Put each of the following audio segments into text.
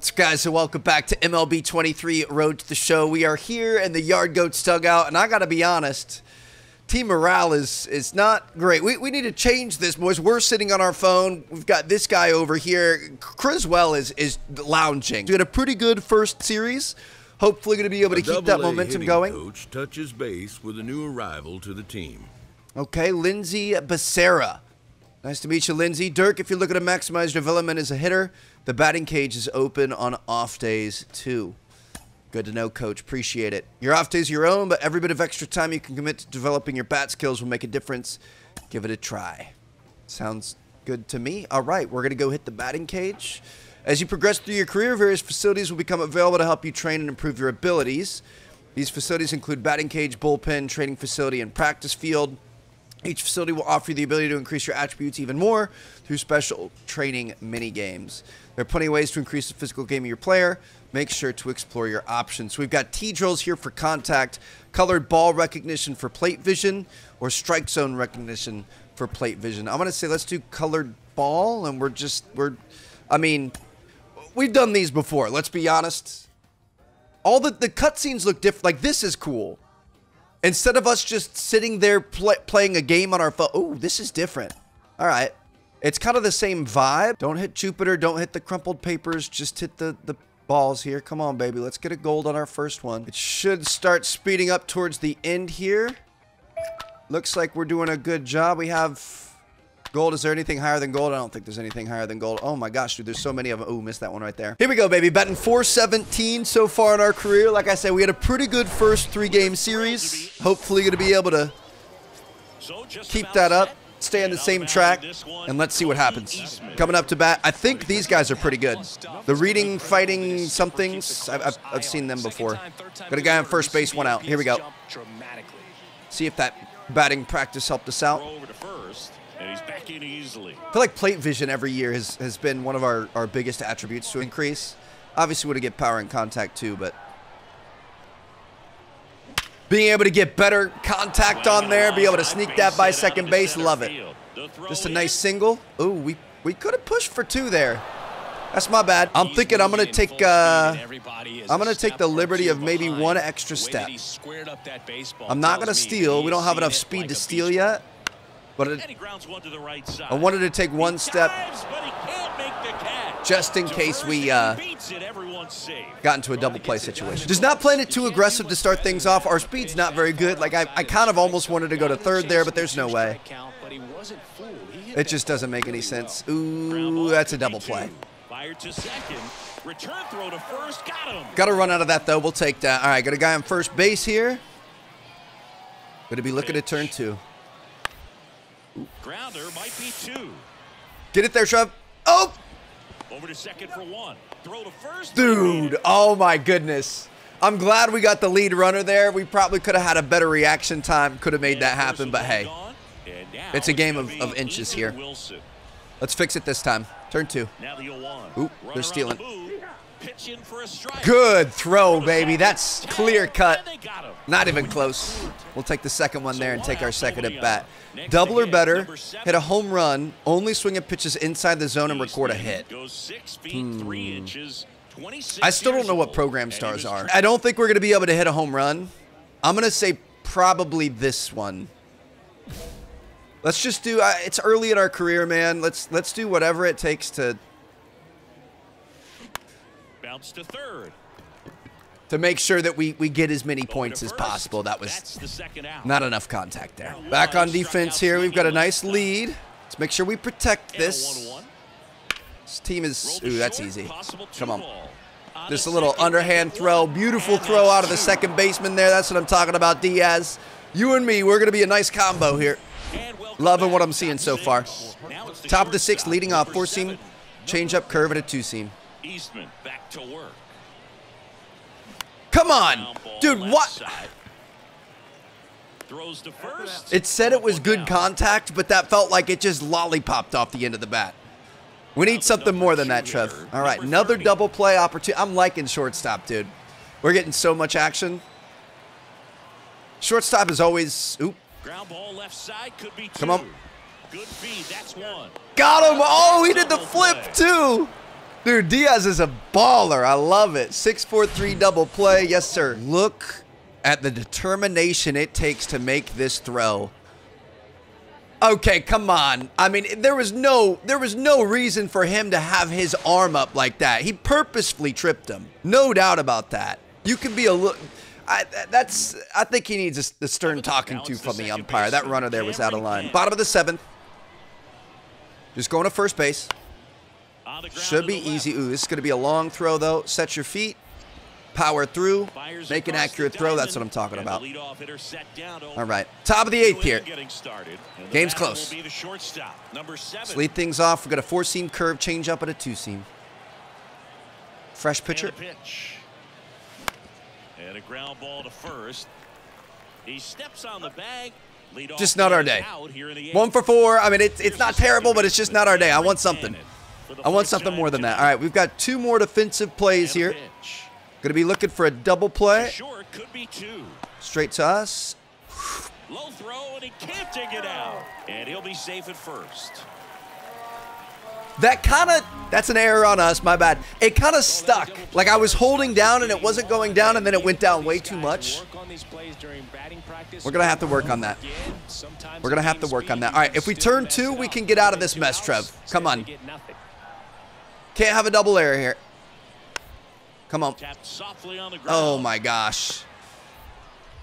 What's up, guys, and welcome back to MLB 23 Road to the Show. We are here in the Yard Goats dugout, and I gotta be honest, team morale is not great. We need to change this, boys. We're sitting on our phone. We've got this guy over here. Criswell is lounging. Doing a pretty good first series. Hopefully going to be able to keep that momentum going. Coach touches base with a new arrival to the team. Okay, Lindsay Becerra. Nice to meet you, Lindsay. Dirk, if you're looking to maximize development as a hitter, the batting cage is open on off days, too. Good to know, Coach. Appreciate it. Your off days are your own, but every bit of extra time you can commit to developing your bat skills will make a difference. Give it a try. Sounds good to me. All right, we're going to go hit the batting cage. As you progress through your career, various facilities will become available to help you train and improve your abilities. These facilities include batting cage, bullpen, training facility, and practice field. Each facility will offer you the ability to increase your attributes even more through special training mini-games. There are plenty of ways to increase the physical game of your player. Make sure to explore your options. So we've got T-drills here for contact, colored ball recognition for plate vision, or strike zone recognition for plate vision. I'm going to say let's do colored ball, and we've done these before, let's be honest. All the cutscenes look different. Like, this is cool. Instead of us just sitting there playing a game on our phone. Oh, this is different. All right. It's kind of the same vibe. Don't hit Jupiter. Don't hit the crumpled papers. Just hit the balls here. Come on, baby. Let's get a gold on our first one. It should start speeding up towards the end here. Looks like we're doing a good job. We have gold. Is there anything higher than gold? I don't think there's anything higher than gold. Oh, my gosh, dude. There's so many of them. Oh, missed that one right there. Here we go, baby. Batting 417 so far in our career. Like I said, we had a pretty good first three-game series. Hopefully going to be able to keep that up, stay on the same track, and let's see what happens. Coming up to bat, I think these guys are pretty good. The reading, fighting, somethings, I've seen them before. Got a guy on first base, one out. Here we go. See if that batting practice helped us out. I feel like plate vision every year has been one of our biggest attributes to increase. Obviously, we want to get power and contact, too, but being able to get better contact on there, be able to sneak that by second base, love it. Just a nice single. Ooh, we could have pushed for two there. That's my bad. I'm thinking I'm gonna take the liberty of maybe one extra step. I'm not gonna steal. We don't have enough speed to steal yet. But I wanted to take one step just in case we got into a double play situation. Just not playing it too aggressive to start things off. Our speed's not very good. Like, I kind of almost wanted to go to third there, but there's no way. It just doesn't make any sense. Ooh, that's a double play. Got to run out of that, though. We'll take that. All right, got a guy on first base here. Going to be looking to turn two. Grounder might be two. Get it there, Shrub. Oh! Over to second for one. Throw to first. Dude, oh my goodness. I'm glad we got the lead runner there. We probably could have had a better reaction time, could have made that happen, but hey. It's a game of inches here. Let's fix it this time. Turn two. Oop, they're stealing. Good throw, baby. That's clear cut. Not even close. We'll take the second one there and take our second at bat. Double or better, hit a home run, only swing at pitches inside the zone and record a hit. I still don't know what program stars are. I don't think we're going to be able to hit a home run. I'm going to say probably this one. Let's just do, it's early in our career, man. Let's do whatever it takes to bounce to third. To make sure that we get as many points as possible. That was not enough contact there. Back on defense here. We've got a nice lead. Let's make sure we protect this. This team is... Ooh, that's easy. Come on. Just a little underhand throw. Beautiful throw out of the second baseman there. That's what I'm talking about, Diaz. You and me, we're going to be a nice combo here. Loving what I'm seeing so far. Top of the sixth, leading off. Four-seam, change-up curve at a two-seam. Eastman back to work. Come on, dude, what? It said it was good contact, but that felt like it just lollipopped off the end of the bat. We need something more than that, Trev. All right, another double play opportunity. I'm liking shortstop, dude. We're getting so much action. Shortstop is always, oop. Come on. Got him, oh, he did the flip too. Dude, Diaz is a baller. I love it. 6-4-3 double play. Yes, sir. Look at the determination it takes to make this throw. Okay, come on. I mean, there was no reason for him to have his arm up like that. He purposefully tripped him. No doubt about that. You could be a little... I think he needs a stern talking to from the umpire. That runner there was out of line. Bottom of the seventh. Just going to first base. Should be easy. Ooh, this is going to be a long throw, though. Set your feet. Power through. Make an accurate throw. That's what I'm talking about. All right. Top of the eighth here. Game's close. Let's lead things off. We've got a four-seam curve, change up, and a two-seam. Fresh pitcher. And a ground ball to first. He steps on the bag. Just not our day. 1 for 4. I mean, it's not terrible, but it's just not our day. I want something. I want something more than that. All right, we've got 2 more defensive plays here. Going to be looking for a double play. Sure, could be 2. Straight to us. Low throw, and he can't dig it out. And he'll be safe at first. That kind of, that's an error on us, my bad. It kind of stuck. Like I was holding down and it wasn't going down and then it went down way too much. We're going to have to work on that. We're going to have to work on that. All right, if we turn 2, we can get out of this mess, Trev. Come on. Can't have a double error here. Come on. Oh my gosh.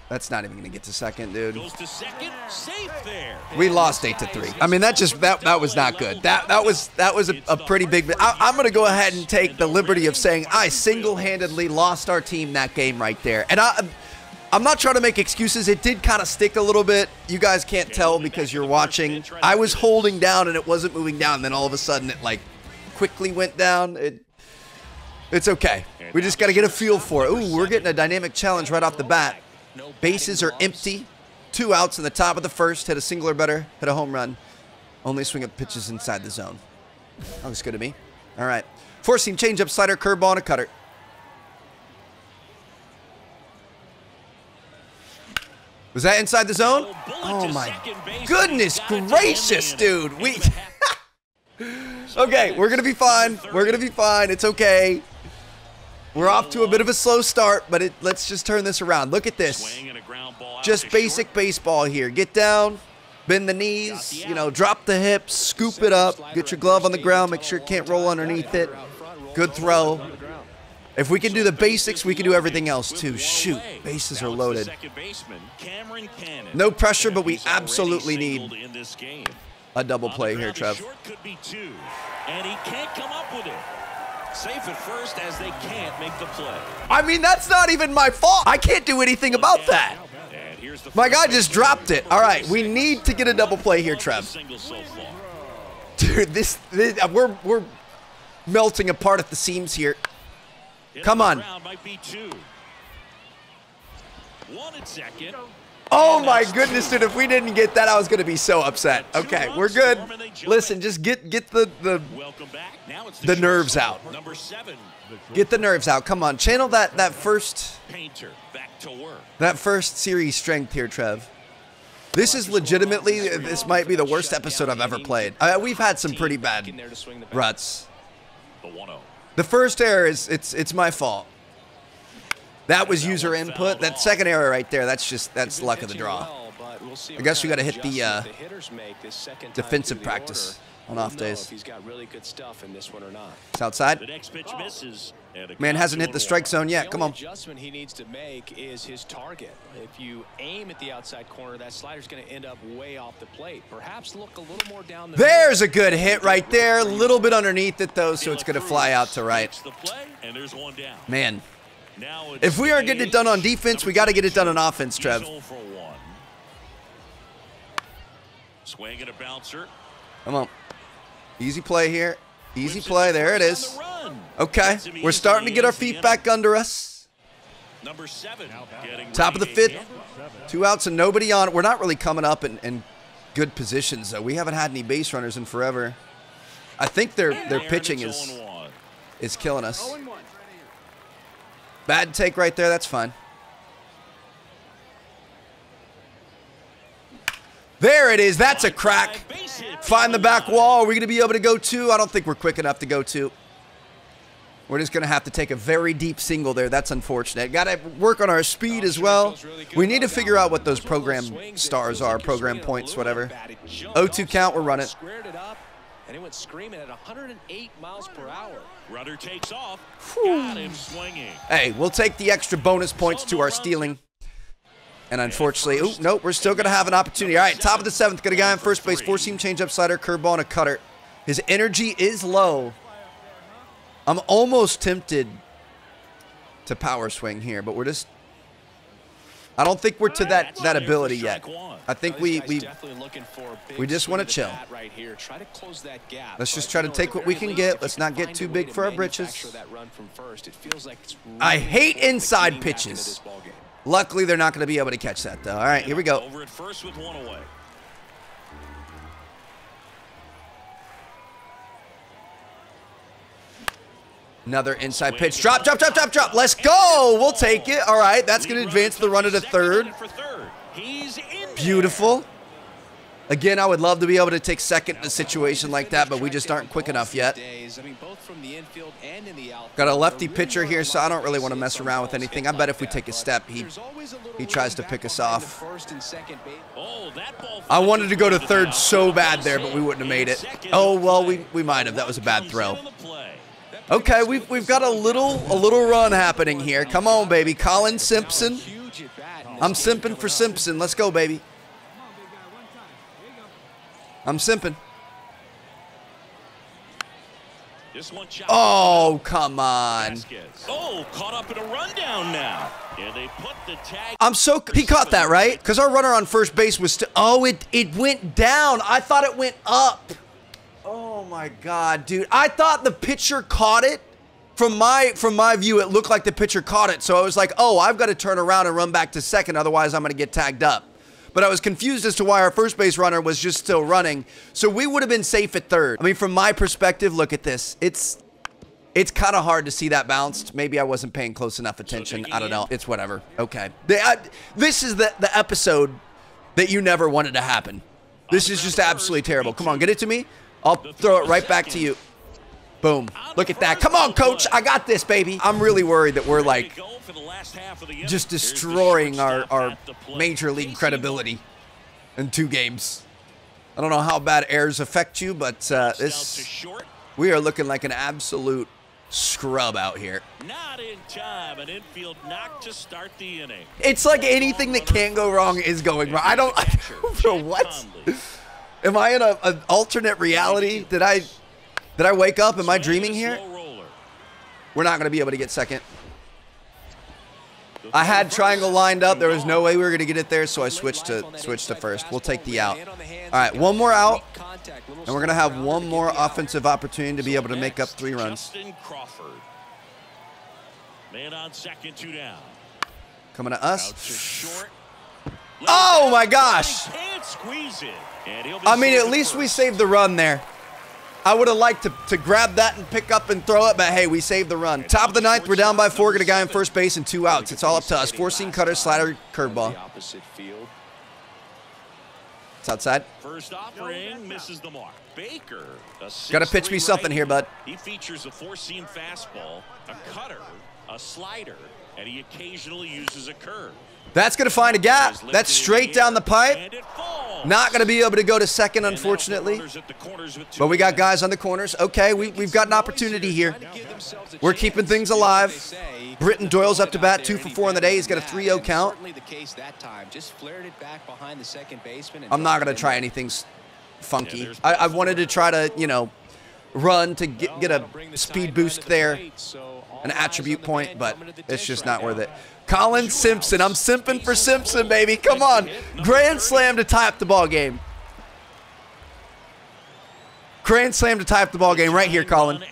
That's not even going to get to second, dude. Goes to second, safe there. We lost 8-3. I mean, that was not good. That was a pretty big. I'm going to go ahead and take the liberty of saying I single-handedly lost our team that game right there. And I'm not trying to make excuses. It did kind of stick a little bit. You guys can't tell because you're watching. I was holding down and it wasn't moving down. Then all of a sudden, it like quickly went down. It's okay. We just got to get a feel for it. Ooh, we're getting a dynamic challenge right off the bat. Bases are empty. 2 outs in the top of the first. Hit a single or better. Hit a home run. Only swing at pitches inside the zone. That looks good to me. All right. 4-seam changeup, slider, curveball, and a cutter. Was that inside the zone? Oh, my goodness gracious, dude. Okay, we're going to be fine. We're going to be fine. It's okay. We're off to a bit of a slow start, but let's just turn this around. Look at this. Just basic baseball here. Get down, bend the knees, you know, drop the hips, scoop it up, get your glove on the ground, make sure it can't roll underneath it. Good throw. If we can do the basics, we can do everything else too. Shoot, bases are loaded. No pressure, but we absolutely need a double play here, Trev. And he can't come up with it. Safe at first as they can't make the play. I mean, that's not even my fault. I can't do anything about that. My guy just dropped it. All right, we need to get a double play here, Trev. Dude, we're melting apart at the seams here. Come on. Oh my goodness, dude, if we didn't get that, I was going to be so upset. Okay, we're good. Listen, just get the nerves out. Get the nerves out. Come on, channel that first series strength here, Trev. This is legitimately, this might be the worst episode I've ever played. We've had some pretty bad ruts. The first error is it's my fault. That was user input. That second error right there, that's luck of the draw. I guess we got to hit the defensive practice on off days. It's outside. Man hasn't hit the strike zone yet. Come on. Adjustment he needs to make is his target. If you aim at the outside corner, that slider's going to end up way off the plate. Perhaps look a little more down the. There's a good hit right there. A little bit underneath it though, so it's going to fly out to right. Man. If we aren't getting it done on defense, we got to get it done on offense, Trev. Swing and a bouncer. Come on. Easy play here. Easy play. There it is. Okay. We're starting to get our feet back under us. Top of the fifth. 2 outs and nobody on. We're not really coming up in good positions, though. We haven't had any base runners in forever. I think their pitching is killing us. Bad take right there. That's fine. There it is. That's a crack. Find the back wall. Are we going to be able to go 2? I don't think we're quick enough to go 2. We're just going to have to take a very deep single there. That's unfortunate. Got to work on our speed as well. We need to figure out what those program stars are, program points, whatever. 0-2 count, we're running. And it went screaming at 108 miles per hour. Rudder takes off. Got him swinging. Hey, we'll take the extra bonus points to our stealing. And unfortunately, oh, nope, we're still going to have an opportunity. All right, top of the seventh. Got a guy on first base. Four-seam changeup, slider, curveball, and a cutter. His energy is low. I'm almost tempted to power swing here, but we're just... I don't think we're to that ability yet. I think we just want to chill. Let's just try to take what we can get. Let's not get too big for our britches. I hate inside pitches. Luckily, they're not going to be able to catch that, though. All right, here we go. Over at first with one away. Another inside pitch. Drop, drop, drop, drop, drop. Let's go. We'll take it. All right. That's going to advance the runner to third. Beautiful. Again, I would love to be able to take second in a situation like that, but we just aren't quick enough yet. Got a lefty pitcher here, so I don't really want to mess around with anything. I bet if we take a step, he tries to pick us off. I wanted to go to third so bad there, but we wouldn't have made it. Oh, well, we might have. That was a bad throw. Okay, we've got a little run happening here. Come on, baby. Colin Simpson. I'm simping for Simpson. Let's go, baby. I'm simping. Oh, come on. Oh, caught up in a rundown now. Yeah, they put the tag. He caught that, right? Because our runner on first base was it went down. I thought it went up. Oh my God, dude. I thought the pitcher caught it. From my view, it looked like the pitcher caught it. So I was like, oh, I've got to turn around and run back to second. Otherwise, I'm going to get tagged up. But I was confused as to why our first base runner was just still running. So we would have been safe at third. I mean, from my perspective, look at this. It's kind of hard to see that bounced. Maybe I wasn't paying close enough attention. I don't know. It's whatever. Okay. This is the episode that you never wanted to happen. This is just absolutely terrible. Come on, get it to me. I'll throw it right back to you. Boom. Look at that. Come on, coach. I got this, baby. I'm really worried that we're, like, just destroying our major league credibility in 2 games. I don't know how bad errors affect you, but we are looking like an absolute scrub out here. Not in time. An infield knock to start the inning. It's like anything that can go wrong is going wrong. I don't know what. Am I in an alternate reality? Did I wake up? Am I dreaming here? We're not going to be able to get second. I had triangle lined up. There was no way we were going to get it there, so I switched to first. We'll take the out. All right, one more out, and we're going to have one more offensive opportunity to be able to make up 3 runs. Man on second, 2 down. Coming to us. Oh my gosh. I mean, at least we saved the run there. I would have liked to grab that and pick up and throw it, but hey, we saved the run. Top of the 9th, we're down by 4. Got a guy on first base and 2 outs. It's all up to us. Four-seam cutter, slider, curveball. It's outside. First offering misses the mark. Baker. Got to pitch me something here, bud. He features a four-seam fastball, a cutter, a slider, and he occasionally uses a curve. That's going to find a gap. That's straight down the pipe. Not going to be able to go to second, unfortunately. But we got guys on the corners. Okay, we've got an opportunity here. We're keeping things alive. Britton Doyle's up to bat, 2 for 4 on the day. He's got a 3-0 count. I'm not going to try anything funky. I wanted to try to, you know, run to get a speed boost there, an attribute point, but it's just not worth it. Colin Simpson. I'm simping for Simpson, baby. Come on. Grand slam to tie up the ball game. Grand slam to tie up the ball game right here, Colin.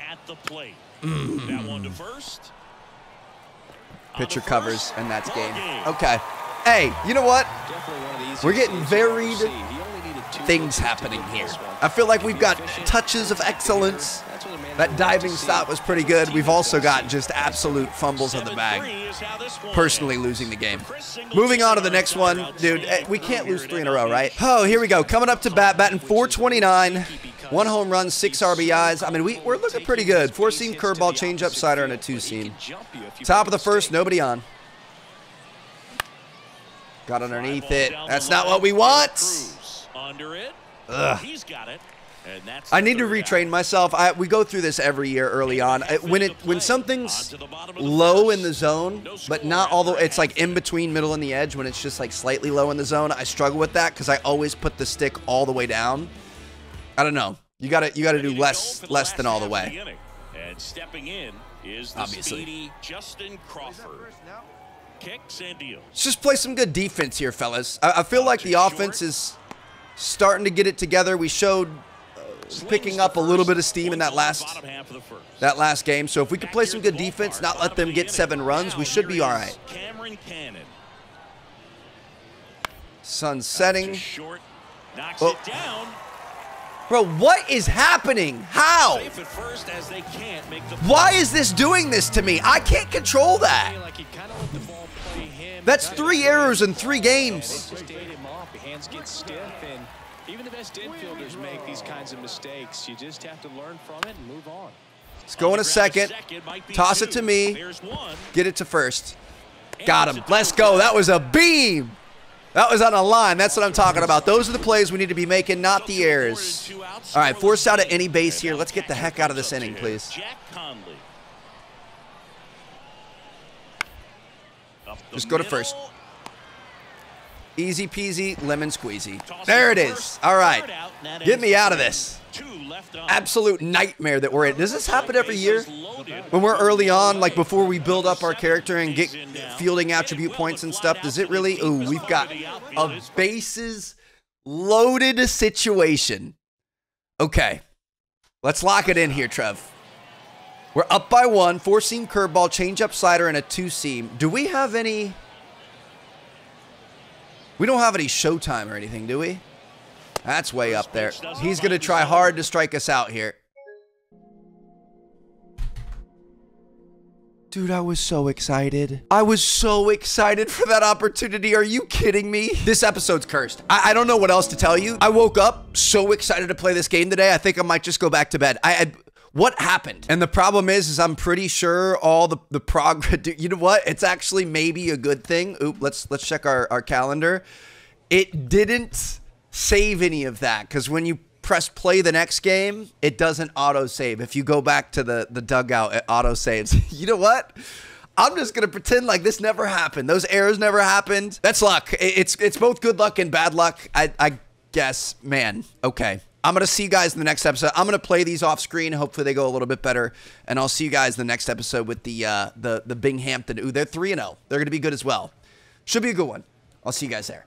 Pitcher covers, and that's game. Okay. Hey, you know what? We're getting varied things happening here. I feel like we've got touches of excellence. That diving stop was pretty good. We've also got just absolute fumbles on the bag. Personally losing the game. Moving on to the next one. Dude, we can't lose 3 in a row, right? Oh, here we go. Coming up to bat, batting .429. One home run, 6 RBIs. I mean, we're looking pretty good. 4-seam curveball, changeup, slider, and a 2-seam. Top of the first, nobody on. Got underneath it. That's not what we want. Ugh. He's got it. And that's I need to retrain myself. We go through this every year early on. When something's low in the zone, but not all the way, it's like in between middle and the edge, when it's just like slightly low in the zone, I struggle with that because I always put the stick all the way down. I don't know. You gotta do less than all the way. And stepping in is the speedy Justin Crawford. Kicks and deals. Let's just play some good defense here, fellas. I feel like the offense is starting to get it together. We showed picking up a little bit of steam in that last game. So if we could play some good defense, not let them get 7 runs, we should be all right. Sun setting. Oh. Bro, what is happening? How? Why is this doing this to me? I can't control that. That's 3 errors in 3 games. Get stiff, and even the best infielders make these kinds of mistakes. You just have to learn from it and move on. Let's go in a second. Toss it to me. Get it to first. Got him. Let's go. That was a beam. That was on a line. That's what I'm talking about. Those are the plays we need to be making, not the errors. All right, forced out of any base here. Let's get the heck out of this inning, please. Just go to first. Easy peasy, lemon squeezy. There it is. All right. Get me out of this. Absolute nightmare that we're in. Does this happen every year? When we're early on, like before we build up our character and get fielding attribute points and stuff, does it really? Ooh, we've got a bases loaded situation. Okay. Let's lock it in here, Trev. We're up by 1, 4-seam curveball, changeup slider, and a 2-seam. Do we have any... We don't have any showtime or anything, do we? That's way up there. He's going to try hard to strike us out here. Dude, I was so excited. I was so excited for that opportunity. Are you kidding me? This episode's cursed. I don't know what else to tell you. I woke up so excited to play this game today. I think I might just go back to bed. What happened? And the problem is I'm pretty sure all the progress, dude, you know what? It's actually maybe a good thing. Oop, let's check our calendar. It didn't save any of that because when you press play the next game, it doesn't auto-save. If you go back to the dugout, it auto-saves. You know what? I'm just gonna pretend like this never happened. Those errors never happened. That's luck. It's both good luck and bad luck, I guess, man. Okay. I'm going to see you guys in the next episode. I'm going to play these off screen. Hopefully they go a little bit better. And I'll see you guys in the next episode with the Binghamton. Ooh, they're 3-0. They're going to be good as well. Should be a good one. I'll see you guys there.